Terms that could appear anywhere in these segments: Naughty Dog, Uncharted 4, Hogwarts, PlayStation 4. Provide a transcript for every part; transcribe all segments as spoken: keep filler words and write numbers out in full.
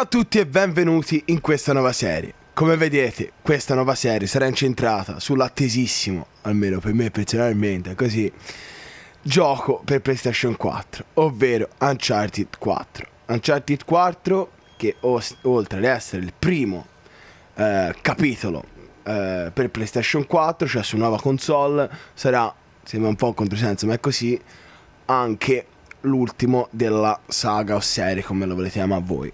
Ciao a tutti e benvenuti in questa nuova serie. Come vedete, questa nuova serie sarà incentrata sull'attesissimo, almeno per me personalmente, così, gioco per PlayStation quattro, ovvero Uncharted quattro. Uncharted quattro, che oltre ad essere il primo eh, capitolo eh, per PlayStation quattro, cioè su nuova console, sarà, sembra un po' un controsenso ma è così, anche l'ultimo della saga o serie, come lo volete chiamare voi,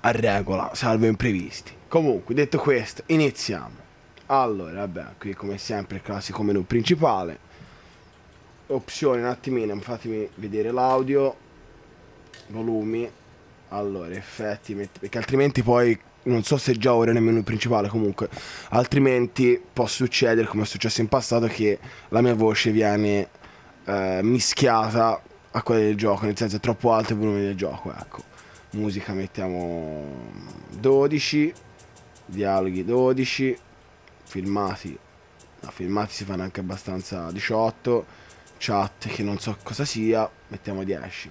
a regola, salvo imprevisti. Comunque, detto questo, iniziamo. Allora, vabbè, qui come sempre il classico menu principale, opzioni, un attimino, fatemi vedere l'audio, volumi, allora effetti, perché altrimenti poi non so se già ora è nel menu principale, comunque altrimenti può succedere come è successo in passato, che la mia voce viene eh, mischiata a quella del gioco, nel senso è troppo alto il volume del gioco, ecco. Musica mettiamo dodici, dialoghi dodici, filmati, no, filmati si fanno anche abbastanza diciotto, chat che non so cosa sia, mettiamo dieci.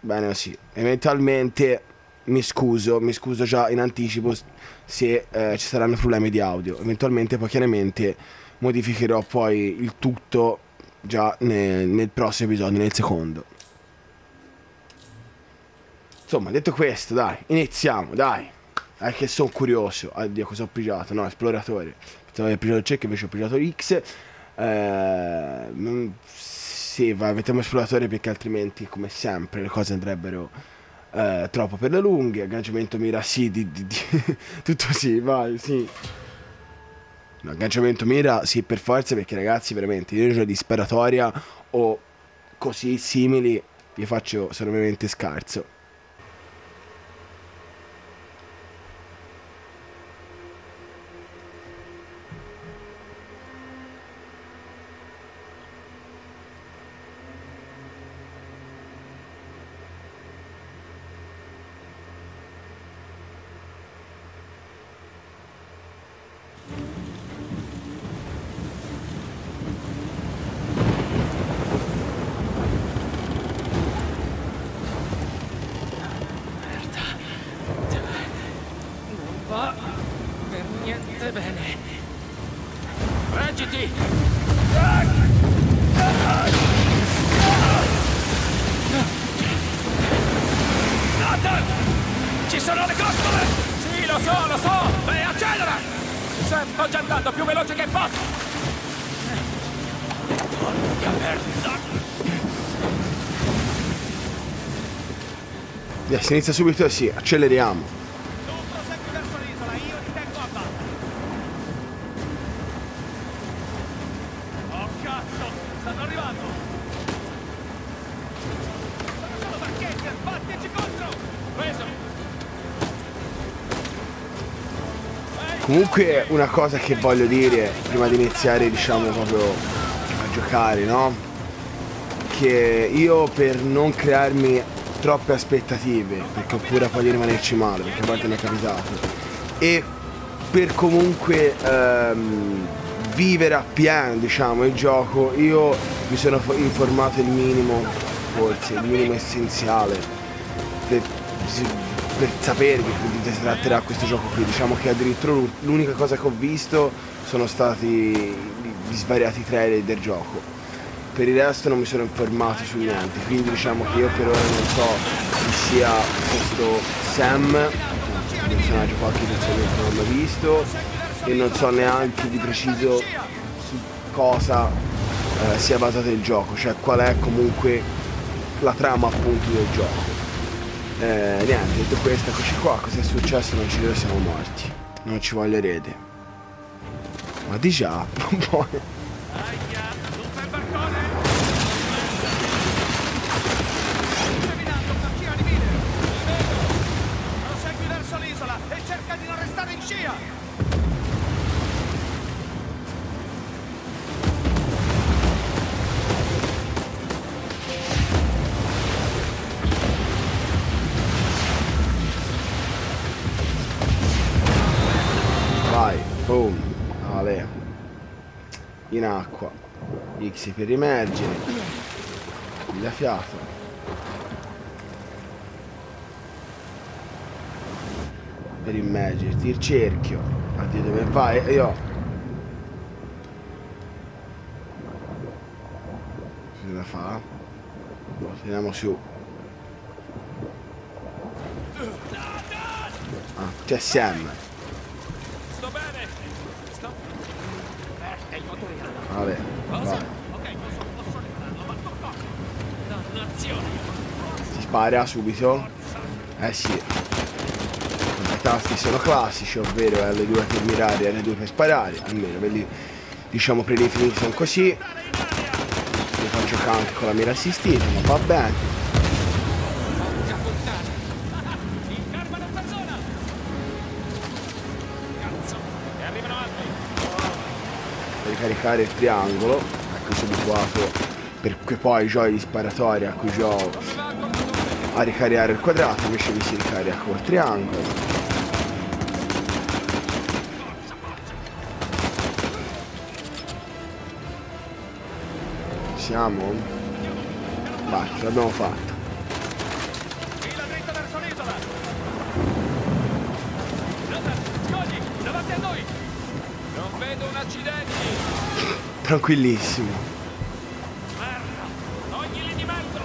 Bene così. Eventualmente mi scuso, mi scuso già in anticipo se eh, ci saranno problemi di audio. Eventualmente poi chiaramente modificherò poi il tutto già nel, nel prossimo episodio, nel secondo. Insomma, detto questo, dai, iniziamo, dai. Dai che sono curioso. Addio, cosa ho pigiato? No, esploratore. Pensavo che ho pigiato C, che invece ho pigiato X. Eh, non, sì, va, mettiamo esploratore perché altrimenti, come sempre, le cose andrebbero eh, troppo per le lunghe. Agganciamento mira, sì, di, di, di. Tutto sì, vai, sì. No, agganciamento mira, sì, per forza, perché ragazzi, veramente, io gioco di sparatoria o così simili, li faccio solamente scarso. Ci sono le costole! Sì, lo so, lo so! Beh, accelera! Sam, sto già andando più veloce che posso! Porca merda! Yeah, si inizia subito e sì, acceleriamo! Tu prosegui verso l'isola, io ti tengo a banda! Oh cazzo! Stanno arrivando! Sono solo bacchetti, battici contro! Preso! Comunque una cosa che voglio dire prima di iniziare, diciamo, proprio a giocare, no? Che io, per non crearmi troppe aspettative, perché oppure poi di rimanerci male, perché a volte mi è capitato, e per comunque ehm, vivere appieno, diciamo, il gioco, io mi sono informato il minimo, forse, il minimo essenziale per, per sapere che si tratterà questo gioco qui. Diciamo che addirittura l'unica cosa che ho visto sono stati gli svariati trailer del gioco, per il resto non mi sono informato su niente, quindi diciamo che io per ora non so chi sia questo Sam, un personaggio qua che personalmente non l'ho visto, e non so neanche di preciso su cosa eh, sia basato il gioco, cioè qual è comunque la trama appunto del gioco. Eh, niente, detto questo, eccoci qua, cosa è successo? Non ci credo, siamo morti. Non ci voglio erede. Ma di già, non puoi. Prosegui verso l'isola e cerca di non restare in scia! Boom, vale, in acqua, X per immergere, la fiata, per immergerti, il cerchio, addio dove vai, io cosa da fa? Lo tiriamo su. Ah, c'è Sam. Sto bene. Sto. Eh, il motore cala. Vabbè. Cosa? Ok, posso posso ripararlo, ma tocco. Dannazione. Si spara subito. Eh sì. I tasti sono classici, ovvero L due per mirare e L due per sparare, almeno quelli diciamo predefiniti sono così. Li faccio anche con la mira assistita, ma va bene. Caricare il triangolo, ecco, sono abituato, perché poi giochi di sparatoria a cui gioco a ricaricare il quadrato, invece mi si ricarica col triangolo. Siamo? Vai, ce l'abbiamo fatta. Tranquillissimo. Merda, toglili di mezzo.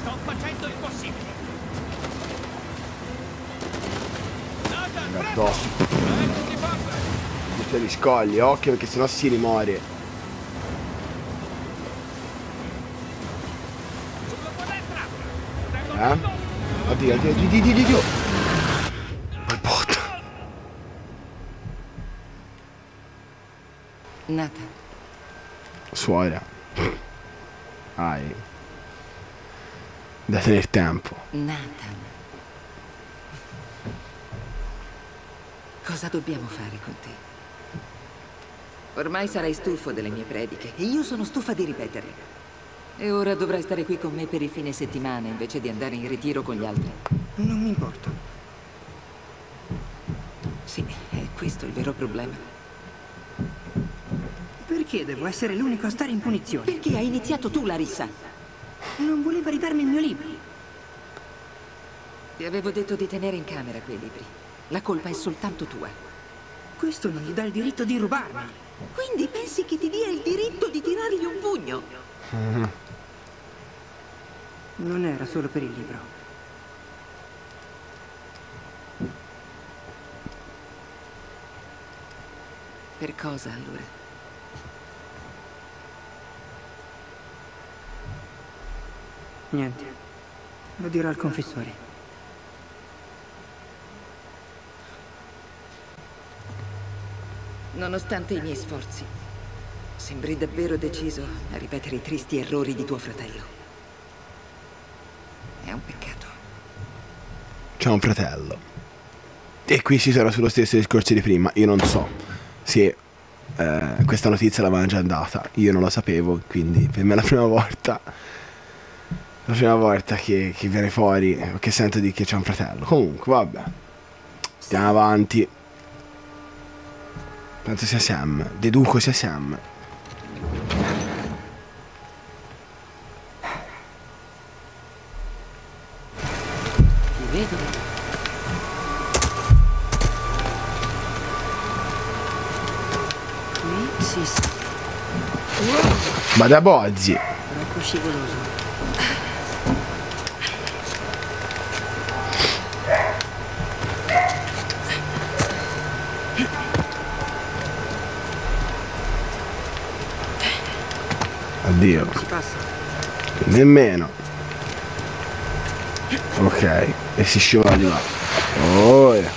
Sto facendo il possibile. Tutti gli scogli, occhio perché sennò si rimore. Eh? Oddio, oddio, oddio, oddio, oddio, oddio. Nathan. Suora. Hai da tenere tempo. Nathan. Cosa dobbiamo fare con te? Ormai sarai stufo delle mie prediche e io sono stufa di ripeterle. E ora dovrai stare qui con me per il fine settimana invece di andare in ritiro con gli altri. Non mi importa. Sì, è questo il vero problema. Perché devo essere l'unico a stare in punizione? Perché hai iniziato tu, Larissa? Non voleva ridarmi il mio libro. Ti avevo detto di tenere in camera quei libri. La colpa è soltanto tua. Questo non gli dà il diritto di rubarmi. Quindi pensi che ti dia il diritto di tirargli un pugno? Non era solo per il libro. Per cosa, allora? Niente, lo dirò al confessore. Nonostante i miei sforzi, sembri davvero deciso a ripetere i tristi errori di tuo fratello. È un peccato. C'è un fratello. E qui si sarà sullo stesso discorso di prima. Io non so se eh, questa notizia l'avevano già data. Io non la sapevo, quindi per me è la prima volta... La prima volta che, che viene fuori, che sento di che c'è un fratello. Comunque, vabbè. Andiamo avanti. Penso sia Sam. Deduco sia Sam. Ti vedo. Qui si sta. Ma da Bozzi. Troppo scivoloso. Dio. Nemmeno. Ok. E si scivola di là. Oh, yeah.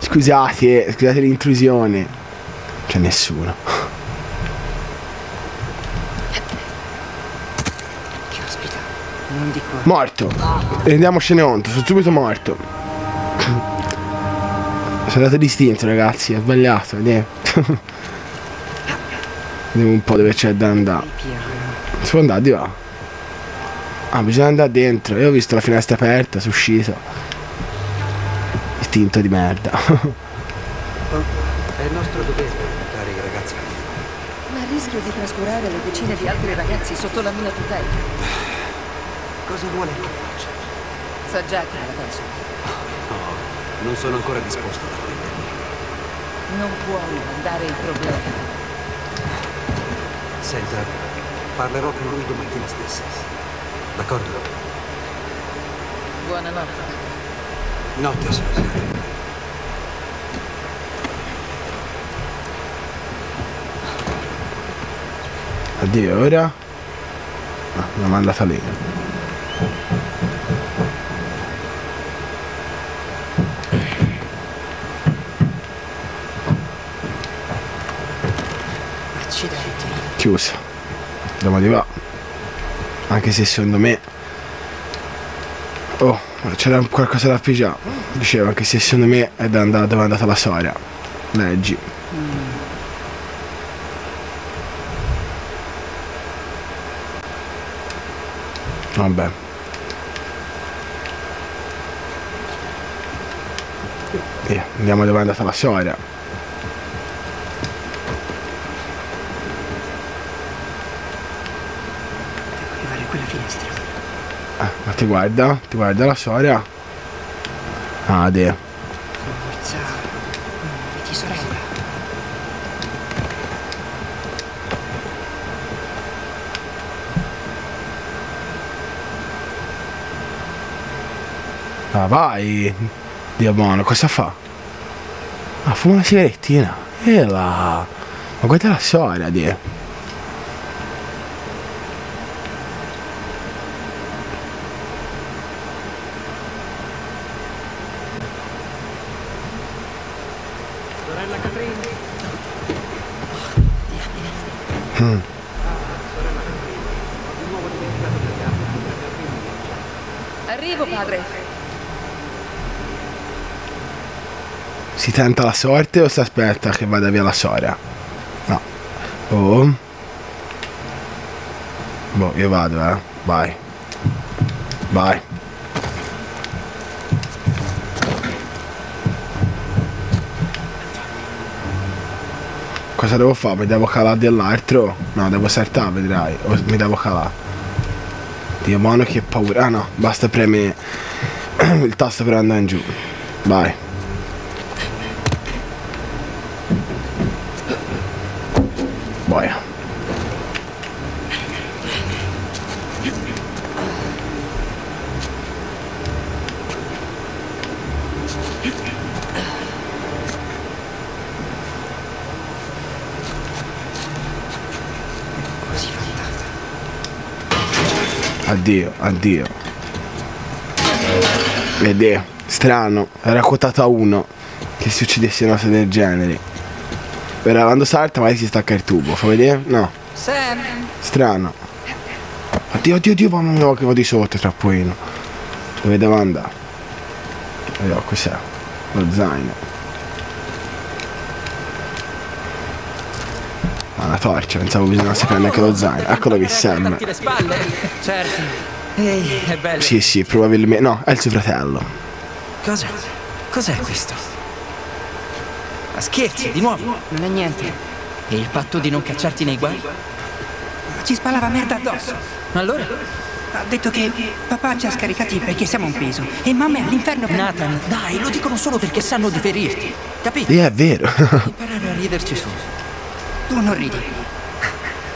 Scusate, scusate l'intrusione. C'è nessuno. Caspita. Non dico. Morto. Rendiamocene conto, sono subito morto. Sono andato distinto, ragazzi, è sbagliato, vediamo. Vediamo un po' dove c'è da andare. Si può andare di là? Ah, bisogna andare dentro. Io ho visto la finestra aperta, sono uscito. Istinto di merda. È il nostro dovere aiutare i ragazzi. Ma rischio di trascurare le decine di altri ragazzi sotto la mia tutela. Cosa vuole che faccia? So già che la penso. No, no, non sono ancora disposto a prendermi. Non puoi mandare il problema. Senta, parlerò con lui domattina stessa. D'accordo? Buonanotte. Notte, signora. Addio, ora? No, non manda salire. Accidenti. Chiusa. Andiamo di là. Anche se secondo me... Oh, c'era qualcosa da pigiare. Dicevo, anche se secondo me è da andare dove è andata la storia. Leggi. Vabbè. Via, andiamo dove è andata la storia. Devo arrivare a quella finestra. Ah, ma ti guarda? Ti guarda la storia? Ah, Dio. Forza, muoviti sorella. Ah, vai, Dio buono, cosa fa? Ah, fuma una sigarettina. E là. Ma guarda la storia, Dio. Sorella Caprini. Oh, mm. Arrivo, padre. Si tenta la sorte o si aspetta che vada via la storia? No. Oh. Boh, io vado, eh. Vai. Vai. Cosa devo fare? Mi devo calare dell'altro? No, devo saltare, vedrai. O mi devo calare. Dio buono che paura. Ah no, basta premere il tasto per andare in giù. Vai. Boia. Addio, addio. Vedete, strano, era quotata a uno che succedesse una cosa del genere. Però quando salta magari si stacca il tubo, fa vedere? No. Sam. Strano. Oddio, oddio, oddio, mamma mia, che vado di sotto, trappolino. Dove devo andare? Vediamo cos'è. Lo zaino. Ma una torcia, pensavo bisognasse prendere anche lo zaino. Eccolo che Sam. Certo. Ehi, è bello. Sì, sì, probabilmente. No, è il suo fratello. Cosa? Cos'è questo? Ma scherzi, di nuovo? Non è niente. E il patto di non cacciarti nei guai? Ci spalava merda addosso. Allora? Ha detto che papà ci ha scaricati perché siamo un peso e mamma è all'inferno per... Nathan, dai, lo dicono solo perché sanno di ferirti. Capito? Sì, è vero. Imparare a riderci su. Tu non ridi.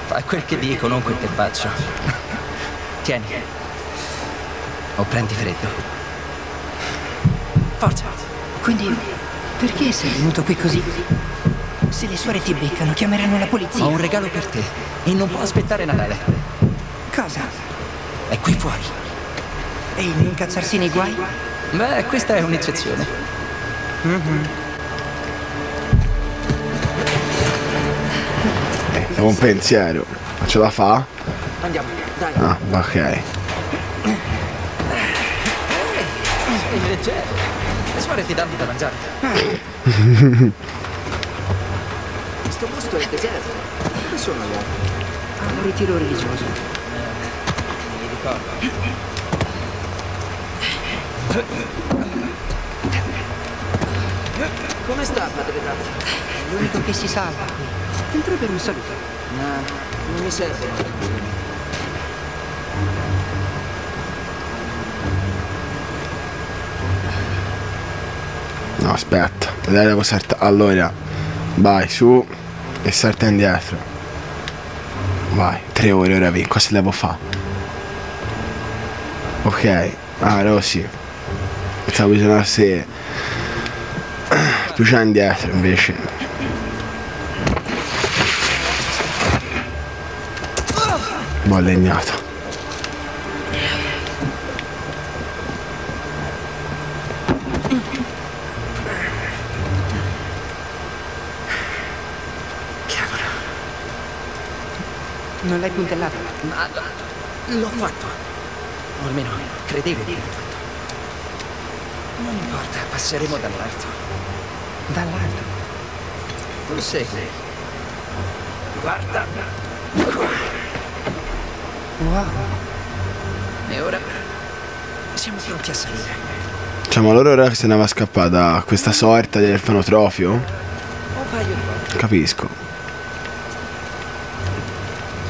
Fai quel che dico, non quel che faccio. Tieni. O prendi freddo. Forza. Quindi... Perché sei venuto qui così? Se le suore ti beccano, chiameranno la polizia. Ho un regalo per te e non può aspettare Natale. Cosa? È qui fuori. E il non cazzarsi nei guai? Beh, questa è un'eccezione. Mm-hmm. eh, È un pensiero. Ma ce la fa? Andiamo, dai. Ah, ok. Sei leggero. Spare ti danno da mangiare. Questo posto è deserto. Dove sono gli altri? Ah, un ritiro religioso. Mi ricordo. Come sta, padre Daffy? L'unico che si salva qui. Entrerebbe un saluto. No, non mi serve. No, aspetta. Dai, devo saltare. Allora, vai su e salta indietro. Vai, tre ore ora vi. Cosa devo fare? Ok. Ah, Rossi. Stavo bisogna se... Tu c'è indietro invece. Buon legnato. Cavolo. Non l'hai puntellato? Ma l'ho fatto. O almeno credevo di averlo fatto. Non importa, passeremo dall'alto. Dall'alto. Prosegui. Guarda. Qua. Wow. E ora siamo pronti a salire. Cioè, ma loro ora se ne va scappata da questa sorta di orfanotrofio? Un paio di volte. Capisco.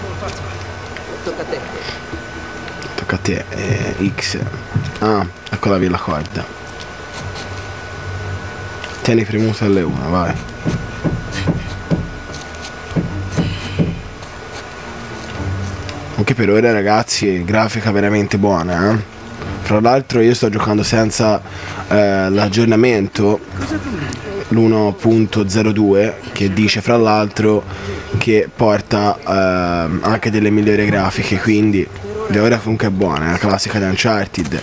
Sono fatto. Tocca a te. Tocca a te. Eh, X. Ah, eccola via la corda. Tieni premuto alle una, vai. Anche per ora ragazzi, grafica veramente buona, eh? Fra l'altro io sto giocando senza eh, l'aggiornamento l'uno punto zero due che dice fra l'altro che porta eh, anche delle migliori grafiche, quindi di ora comunque è buona, è la classica di Uncharted.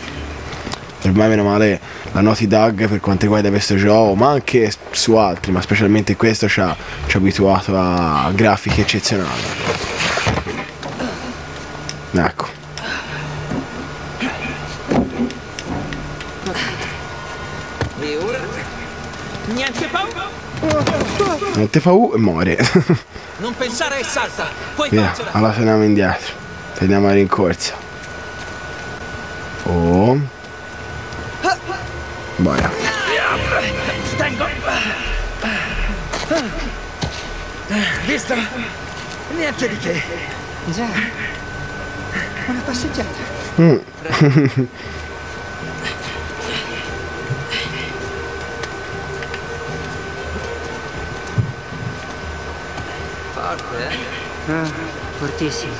Ormai meno male la Naughty Dog per quanto riguarda questo gioco, ma anche su altri, ma specialmente questo ci ha, ci ha abituato a grafiche eccezionali. Ecco. E ora? Niente paura! Niente paura e muore. Non pensare e salta! Poi via, allora torniamo indietro. Torniamo a rincorsa. Oh... Boia. Tengo. Visto? Niente di che. Già. Una passeggiata. Mm. Forte, eh? Ah, fortissimo.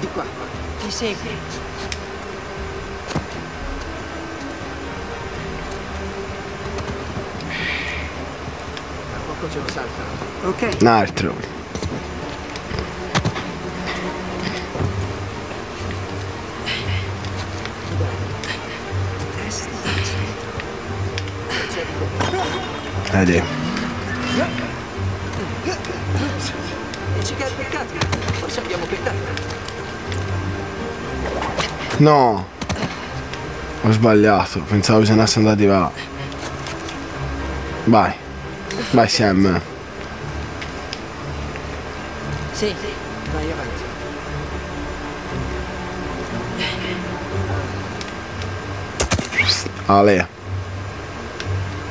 Di qua. Ti segui. Ce lo salta. Ok. Un altro. Vedi. Dici che hai peccato? Forse abbiamo peccato. No. Ho sbagliato. Pensavo se andasse andati là. Vai. Vai Sam. Sì, vai avanti. Ale.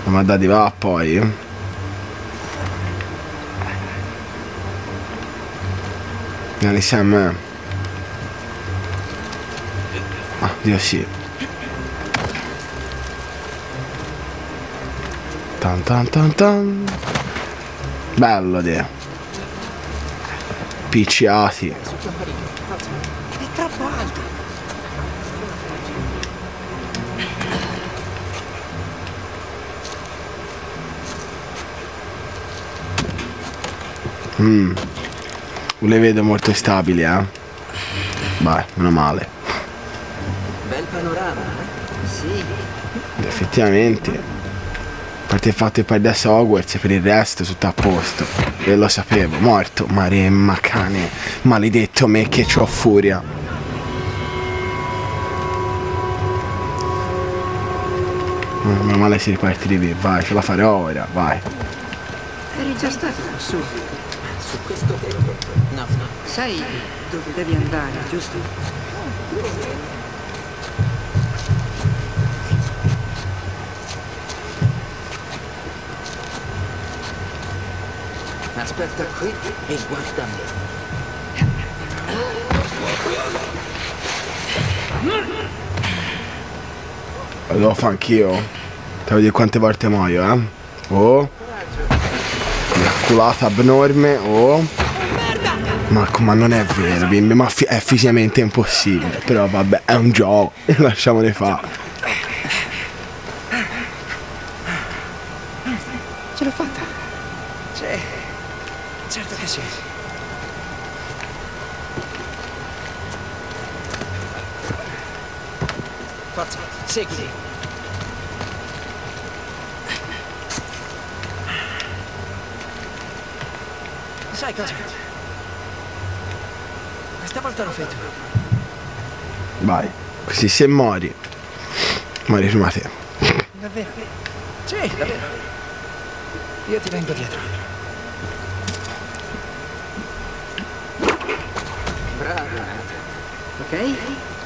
Ma da di là poi. Vieni Sam. Ah, Dio sì. Tan tan tan tan. Bello Dio. Picciati. È troppo alto. Mm. Le vedo molto stabili, eh. Vai, meno male. Bel panorama, eh? Sì. Effettivamente. Parte fatte per adesso Hogwarts e per il resto tutto a posto. E lo sapevo, morto, maremma cane, maledetto me che c'ho furia. Meno male si riparte di lì, vai, ce la farò ora, vai. Eri già stato su, su questo tempo. No, no. Sai dove devi andare, giusto? No. Aspetta qui e guarda me. Lo fa anch'io. Te vedi quante volte muoio, eh? Oh. Una culata abnorme, oh. Marco, ma non è vero, bimbi, ma è fisicamente impossibile. Però vabbè, è un gioco, lasciamone fare. Ce l'ho fatta. Sì, certo che sì. Forza, seguimi. Sai cosa? Questa volta l'ho fatto. Vai, così se muori, muori prima te. Davvero? Sì, davvero. Io ti vengo dietro. Bravo. Ok?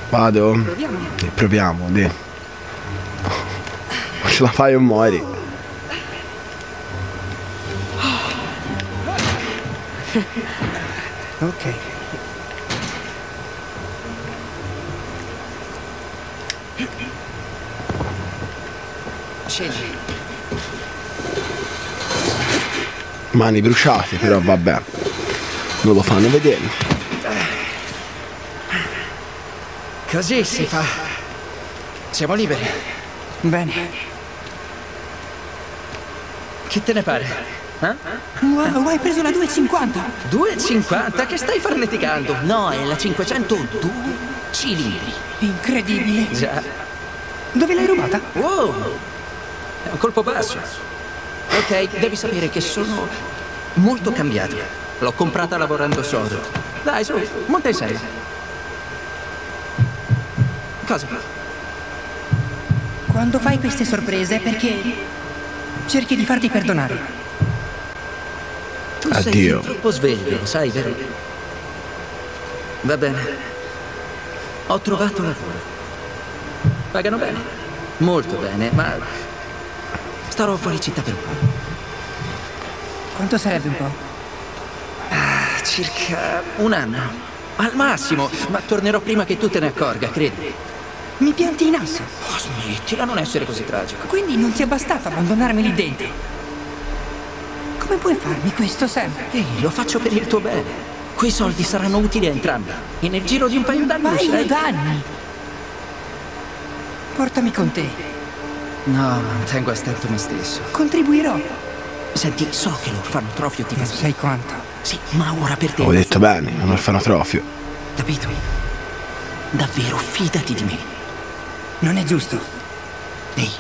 Vado. Proviamo. E proviamo, dì. O ce la fai o muori. Ok. Scegli. Mani bruciate, però vabbè, non lo fanno vedere. Così si fa. Siamo liberi. Bene. Che te ne pare? Eh? Wow, hai preso la duecentocinquanta. duecentocinquanta? Che stai farneticando? No, è la cinquecentodue cilindri. Incredibile. Già. Dove l'hai rubata? Wow, è un colpo basso. Ok, devi sapere che sono molto cambiato. L'ho comprata lavorando sodo. Dai, su, monta in serio. Cosa? Quando fai queste sorprese è perché cerchi di farti perdonare. Tu Addio. sei troppo sveglio, sai, vero? Va bene. Ho trovato lavoro. Pagano bene. Molto bene, ma... starò fuori città per un po'. Quanto sarebbe un po'? Ah, circa un anno. Al massimo, ma tornerò prima che tu te ne accorga, credi. Mi pianti in asso. Oh, smettila, non essere così tragico. Quindi non ti è bastato abbandonarmi lì dentro? Come puoi farmi questo sempre? Ehi, hey, lo faccio per il tuo bene. Quei soldi saranno utili a entrambi. E nel giro di un paio d'anni. Un paio d'anni? Portami con te. No, mantengo a stento me stesso. Contribuirò. Senti, so che l'orfanotrofio ti fa... Sai quanto? Sì, ma ora per te... Ho detto bene, un orfanotrofio. Capito? Davvero, fidati di me. Non è giusto. Ehi,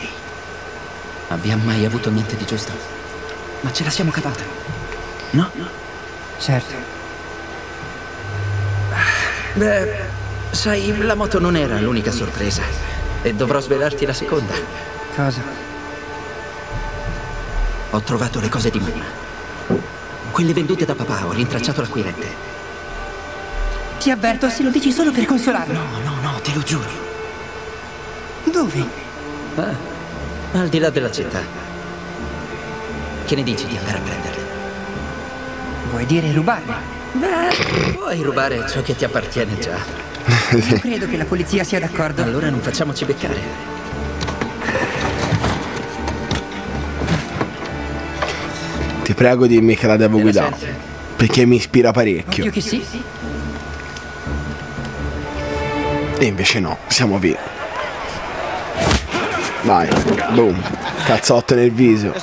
abbiamo mai avuto niente di giusto? Ma ce la siamo cavata, no? Certo. Beh, sai, la moto non era l'unica sorpresa. E dovrò svelarti la seconda. Cosa? Ho trovato le cose di mamma. Quelle vendute da papà, ho rintracciato l'acquirente. Ti avverto, se lo dici solo per consolarlo. No, no, no, te lo giuro. Dove? Ah, al di là della città. Che ne dici di andare a prenderle? Vuoi dire rubarle? Beh, puoi rubare ciò che ti appartiene già. Non credo che la polizia sia d'accordo. Allora non facciamoci beccare. Ti prego, dimmi che la devo guidare, perché mi ispira parecchio. Io che sì. E invece no, siamo via. Vai, boom, cazzotto nel viso.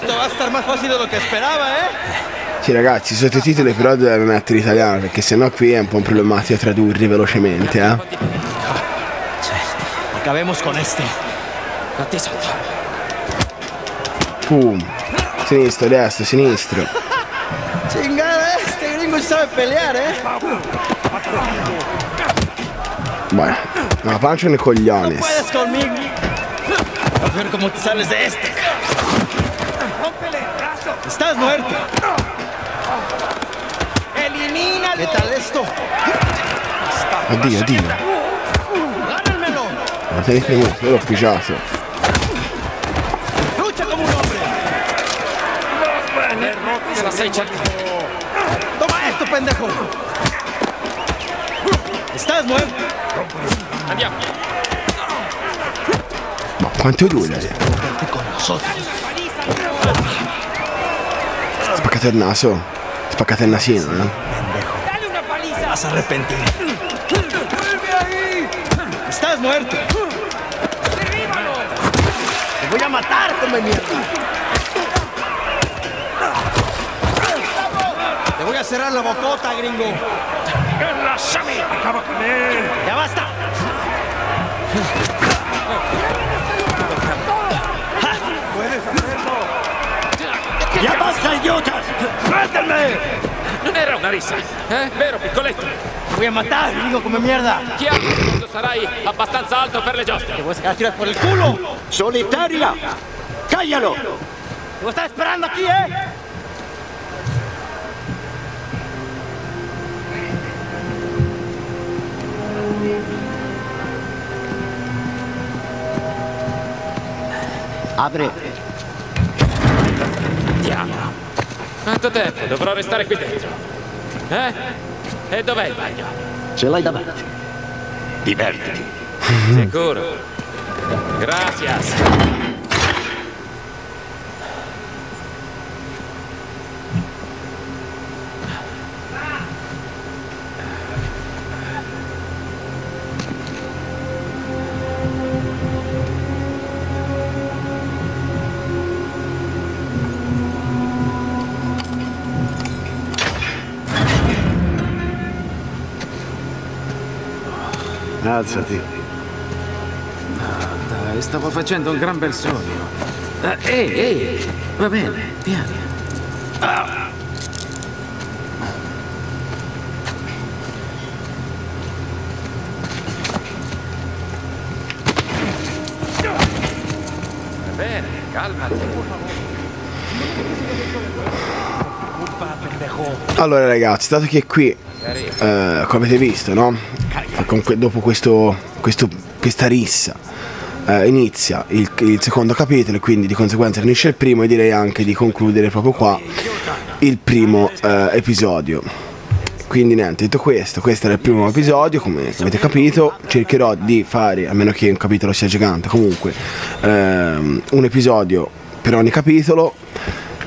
Sì ragazzi, sottotitoli però deve mettere in italiano, perché sennò qui è un po' un problematico tradurli velocemente, eh. Boom. Sinistro, destro, sinistro. Chingada, este gringo sabe pelear, eh? Bueno, la pancha en el coglione. No puedes conmigo. A ver cómo te sales de este. Rómpele el brazo. Estás muerto. Elimínalo. ¿Qué tal esto? Addio, addio. Gánamelo. No te dije mucho, lo pillazo. Lucha como un hombre. Se la sei cercata. questo pendejo! Estás muerto? Andiamo! Ma quanto duele? Spaccate il naso. Spaccate il nasino, no? Dale una paliza! Vas a arrepentir. Estás muerto! Derríbalo! Te voy a matar, come mierda! A cerrar la bocota, gringo. Lasciami, acaba con él. Ya basta. Puedes hacerlo. Ya basta, idiotas. Suéltame. No era una risa, eh? Vero, piccoletto? Voy a matar, gringo, come mierda. Chi ha detto sarai abbastanza alto per le giostre? Te voy a sacar tiras por el culo. Solitaria. Cállalo. Te voy a estar esperando aquí, eh. Apri. Diavolo. Quanto tempo dovrò restare qui dentro? Eh? E dov'è il bagno? Ce l'hai davanti. Divertiti. Sicuro. Gracias. Alzati. No, dai, stavo facendo un gran bel sogno. Uh, ehi, ehi, va bene, piano. Ah. Va bene, calmati. Allora ragazzi, dato che qui, eh, come avete visto, no? Con que dopo questo, questo, questa rissa eh, inizia il, il secondo capitolo e quindi di conseguenza finisce il primo, e direi anche di concludere proprio qua il primo eh, episodio. Quindi niente, detto questo, questo era il primo episodio, come avete capito. Cercherò di fare, a meno che un capitolo sia gigante, comunque ehm, un episodio per ogni capitolo.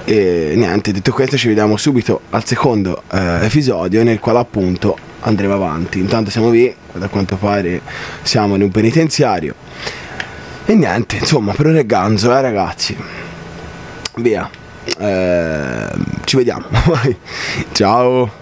E niente, detto questo ci vediamo subito al secondo eh, episodio, nel quale appunto andremo avanti. Intanto siamo lì, da quanto pare siamo in un penitenziario. E niente, insomma, per ora è ganzo, eh ragazzi. Via, eh, ci vediamo. Ciao.